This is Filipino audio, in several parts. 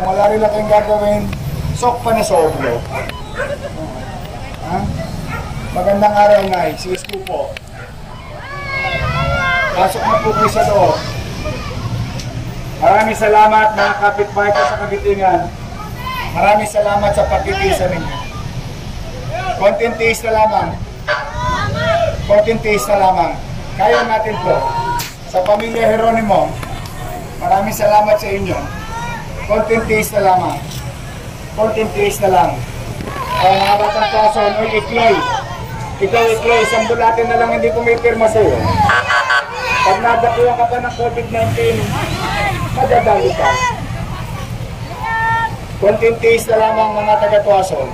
Wala rin natin gagawin, sok pa na sa oblo. Magandang araw, Nay. Si Isko po. Pasok na po kayo sa loob. Maraming salamat mga kapitbahay ko sa kagitingan. Maraming salamat sa pagkikisa ninyo. Konting tiis na lamang. Konting tiis na lamang. Kaya natin po. Sa pamilya Heronimo, maraming salamat sa inyo. Konting tiis na lamang. Konting tiis na lang. Mga batang Quezon, o Ikloy. Ikaw, Ikloy, isang bulate na lang, hindi ko may pirma sa'yo. Pag nadakuha ka pa ng COVID-19, madadali ka. Konting tiis na lamang mga taga-Quezon.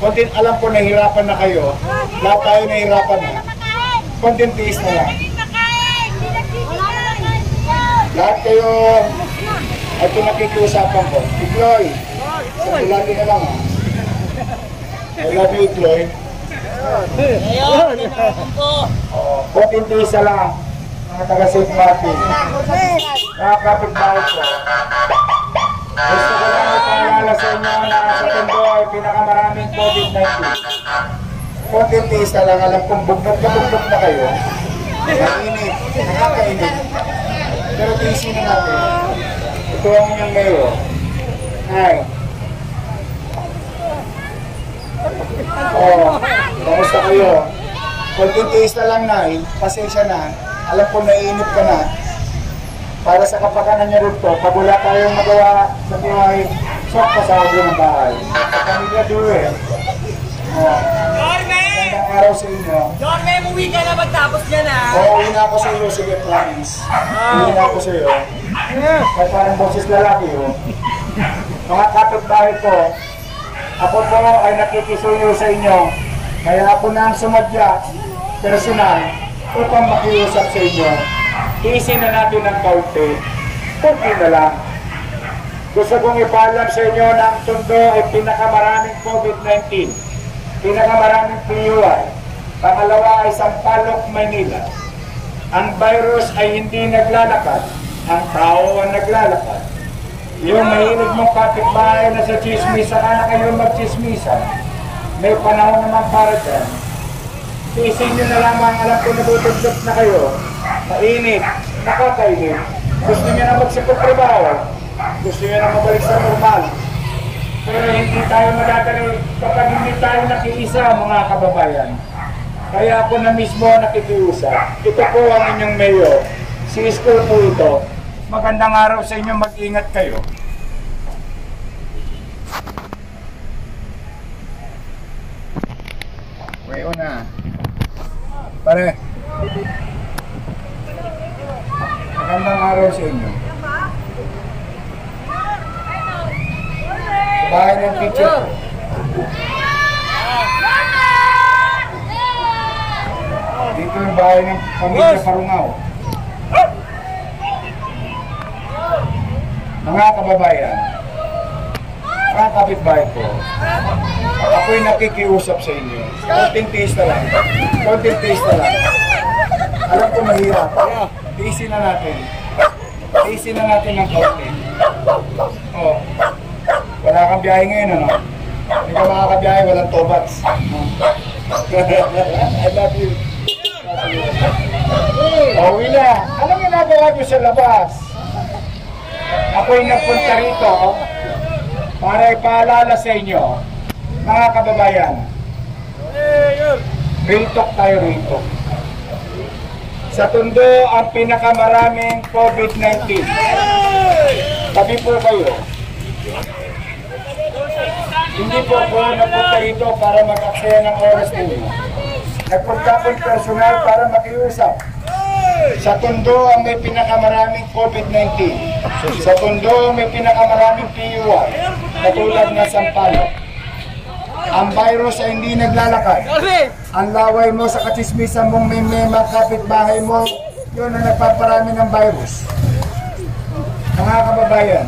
Konting alam ko nahihirapan na kayo. Lahat tayo nahihirapan na. Konting tiis na lang. Lahat kayo, ito nakikiusapan ko. Ikloy, isang bulate na lang ha. I love you, Ikloy. Ayun, tinawin ko. Konting tiis na lang, mga taga-Saint Martin. Mga kapitbahay ko. Gusto ko lang ipaalala sa inyo na sa Tondo ay pinakamaraming COVID-19. Konting tiis na lang, alam kong bugbog na kayo. Nakainit, nakakainit. Pero tiisin na natin. Ito ang inyong mayo. Ay. Kamusta kayo? Konting tiis na lang, Nay. Pasensya na. Alam ko naiinip ka na. Para sa kapakanan niya rin po, pag wala tayong magawa sa buhay, sok pa sa huwag ng bahay. Sa pamilya Duwe. Magandang araw sa inyo. Jorme, umuwi ka na magtapos niya na. Oo, uwi na ako sa iyo. Sige, promise. Uwi na ako sa iyo. Kahit parang boses lalaki, oh. Mga kapitbahay ko, ako po ay nakikisuyo sa inyo. Kaya ako na ang sumadya, personal, upang makiusap sa inyo. Tiisin na natin ng kaunti. Kunti na lang. Gusto kong ipaalam sa inyo na ang Tondo ay pinakamaraming COVID-19. Pinakamaraming PUI. Pangalawa ay Sampaloc, Manila. Ang virus ay hindi naglalakad. Ang tao ang naglalakad. Yung mahilig mong kapitbahay na sa chismisa, na kayo magchismisan. May panahon naman para dyan. Tiisin nyo na lamang, alam ko nabutugtog na kayo. Mainit, nakakainit. Gusto nyo na magsipotrabaho. Gusto nyo na mabalik sa normal. Pero hindi tayo madadali kapag hindi tayo nakiisa, mga kababayan. Kaya ako na mismo nakikiusap. Ito po ang inyong mayo. Si Isko po ito. Magandang araw sa inyo. Mag-ingat kayo. Mayo na. Pare. Magandang araw sa inyo. Bahay ng picture. Dito yung bahay ng pamilya Parungaw. Mga kababayan, mga kapitbahay ko, ako'y nakikiusap sa inyo. Konting tiis na lang. Konting tiis na lang. Alam ko mahirap. Tiisin na natin. Tiisin na natin ng kaunti. Oh. Wala kang biyahe ngayon, ano? Hindi ka makakabiyahe, walang tobats. I love you. Oh, Wila. Anong ginagawa nyo sa labas? Ako'y nagpunta rito para ipaalala sa inyo, mga kababayan. Rintok tayo rito. Sa Tondo ang pinakamaraming COVID-19. Sabi po kayo, hindi po ako nagpunta ito para mag-aksaya ng oras ninyo. Nagpunta po personal para makiusap. Sa Tondo ang may pinakamaraming COVID-19. Sa Tondo may pinakamaraming PUI na tulad ng Sampaloc. Ang virus ay hindi naglalakad. Ang laway mo sa katismisan mong may kapitbahay mo, yun ang nagpaparami ng virus. Mga kababayan,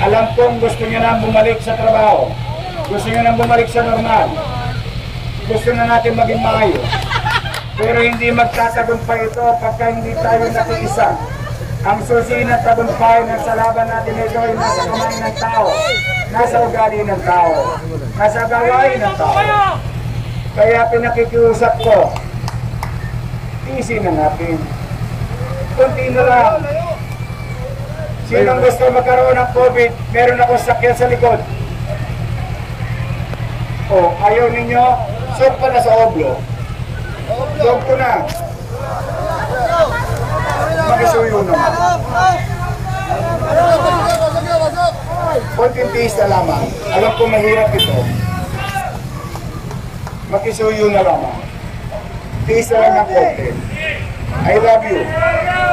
alam kong gusto nyo na bumalik sa trabaho. Gusto nyo na bumalik sa normal. Gusto na natin maging maayos. Pero hindi magtatagumpay ito pagka hindi tayo nakiisa. Ang susi na tagumpay na sa laban natin ito ay nasa kamay ng tao, nasa ugali ng tao, nasa gawain ng tao. Kaya pinakikiusap ko, easy na natin. Kunti na lang. Sinong gusto magkaroon ng COVID, meron akong sakyan sa likod. O, ayaw ninyo, sok pa na sa oblo. Sok ko na. Makisuyo naman. Konting tiis na lamang. Alam ko mahirap ito. Makisuyo na lamang. Tiis na lang ng konti. I love you.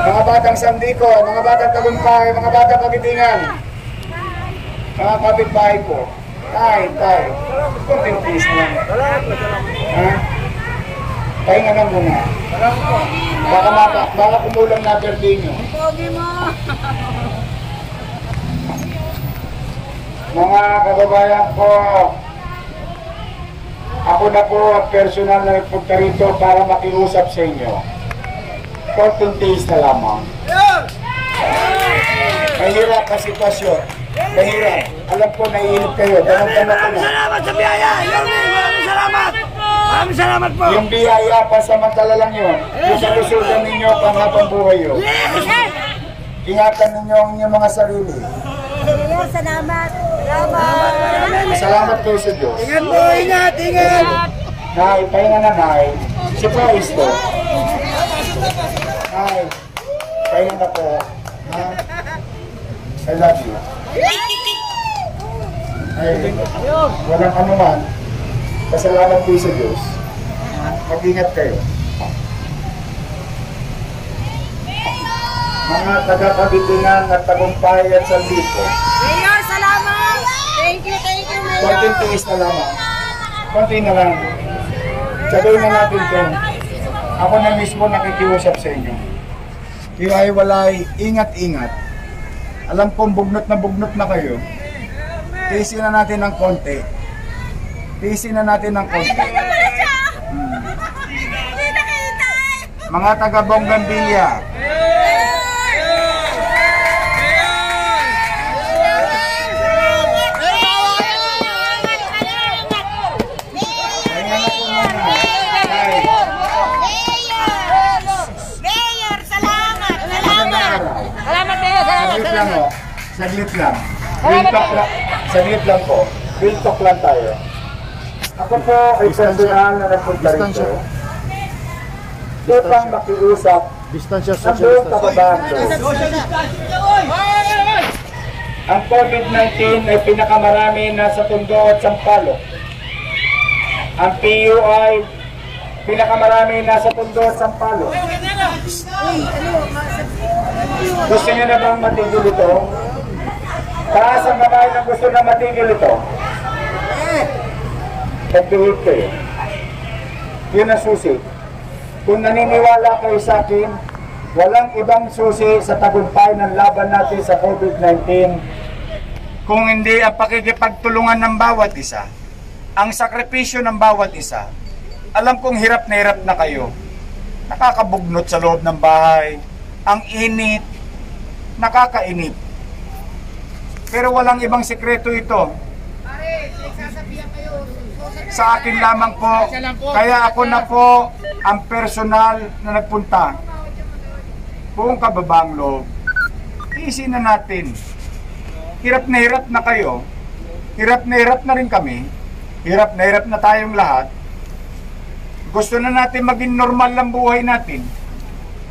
Mga batang Sandiko, mga batang Tagumpay, mga batang Kagitingan, mga kapitbahay ko. Tayo. Kunting tiis na lang. Ha? Pahinga na muna. Baka kumulang na birthday nyo. Mga kababayan ko, ako na po ang personal na nagpunta rito para makiusap sa inyo. 14 days na lamang. Mahirap ang sitwasyon. Mahirap. Alam ko, naiinip kayo. Salamat sa biyaya! Salamat! Maraming salamat po! Yung biyaya, pasamantala lang yun. Yung salusugan ninyo, panghabang buhay yun. Ingatan ninyo ang inyong mga sarili. Salamat! Salamat kayo sa Diyos. Ingat po! Ingat! Ingat! Nay, pahinga na, Nay. Surprise to. Nay, pahinga na po. I love you. Ay, walang anuman. Pasalamat po sa Diyos. Mag-ingat kayo. Mga taga-Kagitingan at Tagumpay at Sandiko. Mayor, salamat! Thank you, Mayor. Konting tiis na lamang. Konti na lang. Sabihin na natin ito. Ako na mismo nakikiusap sa inyo. Iwaiwalay, ingat-ingat. Alam kong bugnot na kayo. Tiisin na natin ng konti. Tiisin na natin ng konti. Ay, ito pala siya! Hindi nakita! Mga taga-Bonggambilya. Mayor, salamat! Salamat! Salamat, Mayor! Saglit lang o. Saglit lang. Saglit lang po. We'll talk lang tayo. Ako po ay personal na nagpunta rito. Upang makiusap nandun kababahan ko. Ang COVID-19 ay pinakamarami nasa Tondo at Sampaloc. Ang PUI pinakamarami nasa Tondo at Sampaloc. Gusto niyo na bang matigil ito? Taas ang babae na gusto na matigil ito. Pagduhit kayo. Yun ang susi. Kung naniniwala kayo sa akin, walang ibang susi sa tagumpay ng laban natin sa COVID-19 kung hindi ang pakikipagtulungan ng bawat isa, ang sakripisyo ng bawat isa. Alam kong hirap na kayo. Nakakabugnot sa loob ng bahay. Ang init. Nakakainit. Pero walang ibang sekreto ito. Pare, nagsasabihan kayo. Sa akin lamang po, kaya ako na po ang personal na nagpunta. Kung kababang loob, iisin na natin. Hirap na kayo, hirap na rin kami, hirap na tayong lahat. Gusto na natin maging normal ang buhay natin.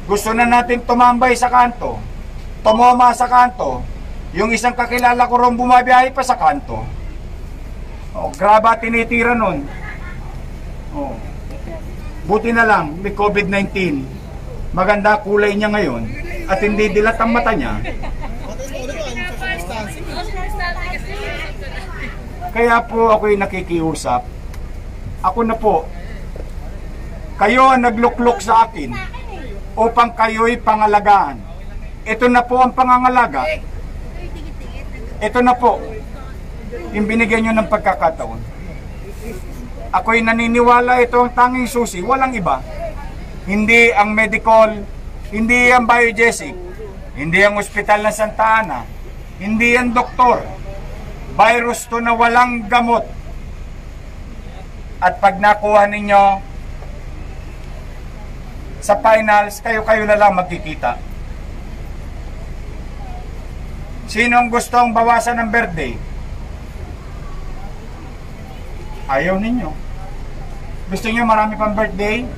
Gusto na natin tumambay sa kanto, tumoma sa kanto. Yung isang kakilala ko ron bumabiyahe pa sa kanto. Oh, graba tinitira nun. Oh. Buti na lang may COVID-19. Maganda kulay niya ngayon at hindi dilat ang mata niya. Kaya po ako'y nakikiusap. Ako na po. Kayo ang naglukluk sa akin upang kayo'y pangalagaan. Ito na po ang pangangalaga. Ito na po. Yung binigyan nyo ng pagkakataon. Ako'y naniniwala ito ang tanging susi. Walang iba. Hindi ang medical, hindi ang biogesic, Hindi ang ospital na Santa Ana, hindi ang doktor. Virus to na walang gamot. At pag nakuha ninyo sa finals, kayo-kayo na lang magkikita. Sinong gustong bawasan ng birthday? Ayaw ninyo. Gusto niyo marami pang birthday?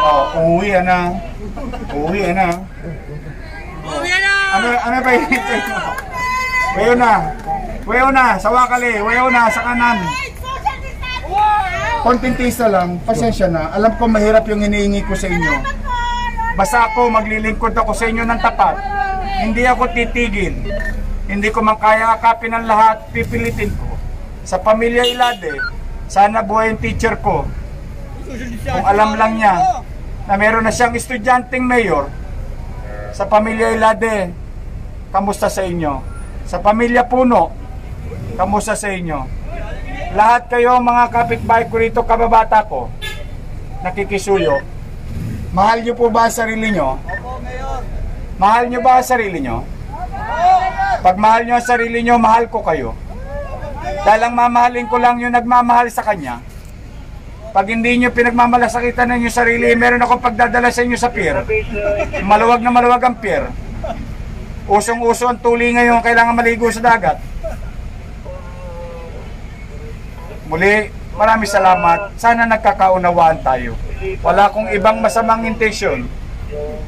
Oh, uwi na. Uwi na. Uwi na. Ano ba yun? Wayo na. Wayo na. Sa wakali. Wayo na. Sa kanan. Konting tisa lang. Pasensya na. Alam ko mahirap yung hinihingi ko sa inyo. Basta ako, maglilingkod ako sa inyo ng tapat. Hindi ako titigil. Hindi ko man kaya akapin ang lahat. Pipilitin ko. Sa pamilya Ilade, sana buhay yung teacher ko. Kung alam lang niya na meron na siyang estudyanteng mayor, sa pamilya Ilade, kamusta sa inyo? Sa pamilya Puno, kamusta sa inyo? Lahat kayo mga kapitbahay ko rito, kababata ko, nakikisuyo. Mahal niyo po ba sarili niyo? Mahal niyo ba sarili niyo? Pag mahal niyo sarili niyo, mahal ko kayo. Dahil ang mamahalin ko lang yung nagmamahal sa kanya. Pag hindi nyo pinagmamalasakitan ng inyong sarili, meron akong pagdadala sa inyo sa pier. Maluwag na maluwag ang pier. Usong-uso ang tuli ngayon, kailangan maligo sa dagat. Muli, maraming salamat. Sana nagkakaunawaan tayo. Wala akong ibang masamang intensyon,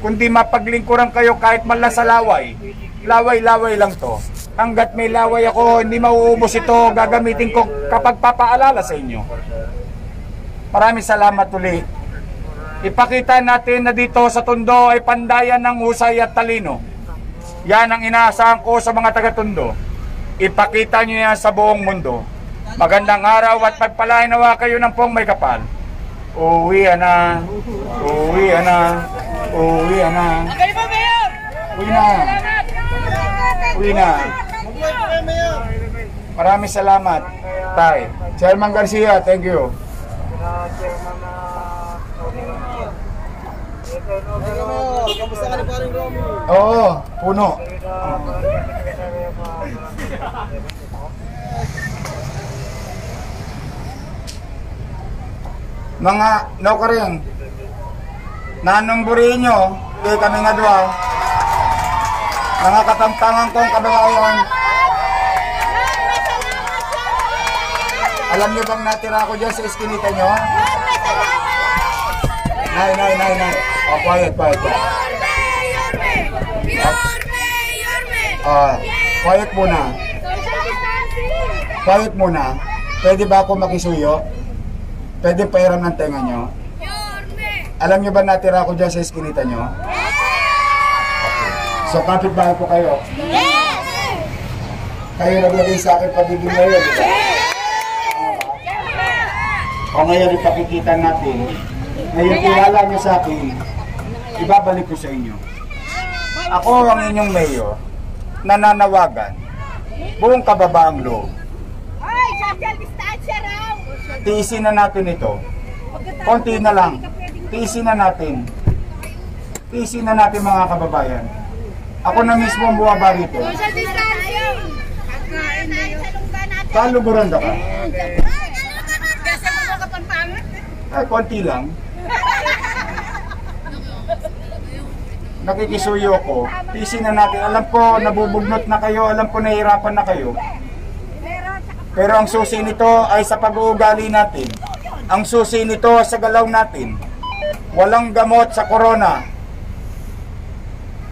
kundi mapaglingkuran kayo kahit man lang sa laway. Laway-laway lang to. Hanggat may laway ako, hindi mauubos ito, gagamitin ko kapag papaalala sa inyo. Maraming salamat ulit. Ipakita natin na dito sa Tondo ay pandayan ng husay at talino. Yan ang inaasahan ko sa mga taga-Tondo. Ipakita nyo yan sa buong mundo. Magandang araw at pagpalainawa kayo ng pong may kapal. Uwi na. Uwi na. Uwi na. Uwi na. Uwi na. Maraming salamat. Tay. Chairman Garcia, thank you. Oo, Puno. Mga nokoring, nanumburihin nyo, kaya kami nga dua. Mga katamtangan kong kababayan. Alam niyo bang natira ako dyan sa iskinita nyo? Nay. Oh, quiet. Quiet muna. Pwede ba ako makisuyo? Pwede pairam ng tenga nyo? Alam niyo ba natira ako dyan sa iskinita nyo? So, kapitbahay ko kayo? Kayo naglagay sa akin pagiging ngayon. O ngayon ipakikita natin, ngayon kilala nyo sa akin, ibabalik ko sa inyo. Ako ang inyong mayor, nananawagan, buong kababaang loob. Tiisin na natin ito. Konti na lang, tiisin na natin. Tiisin na natin mga kababayan. Ako na mismo ang buwaba rito. Kaluguranda ka. Ay, konti lang. Nakikisuyo ko. Tiisin na natin. Alam ko, nabubugnot na kayo. Alam ko, nahihirapan na kayo. Pero ang susi nito ay sa pag-uugali natin. Ang susi nito sa galaw natin. Walang gamot sa corona.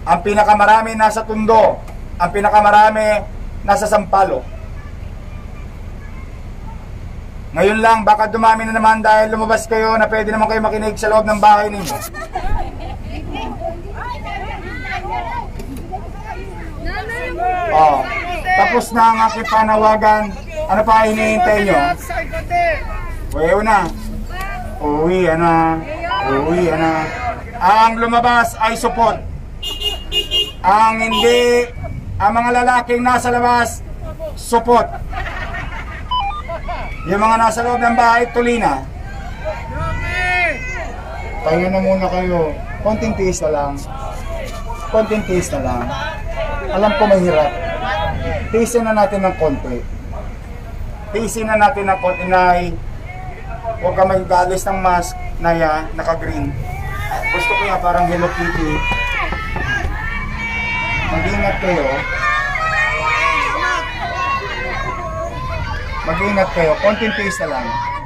Ang pinakamarami nasa Tondo. Ang pinakamarami nasa Sampaloc. Ngayon lang, baka dumami na naman dahil lumabas kayo na pwede naman kayo makinig sa loob ng bahay ninyo. Oh, tapos na ang aking panawagan. Ano pa hinihintay nyo? Uwi na. Uwi na. Uwi na. Ang lumabas ay support. Ang hindi, ang mga lalaking nasa labas, support. Yung mga nasa loob ng bahay, tuloy na. Tayo na muna kayo. Konting tiis na lang. konting taste na lang. Alam ko mahirap. Taste na natin ng konti. Taste na natin ng konti na huwag ka mag-alis ng mask na naka-green. Gusto ko yan parang Hello Kitty. Mag-ingat kayo. Mag-ingat kayo. Konting taste na lang.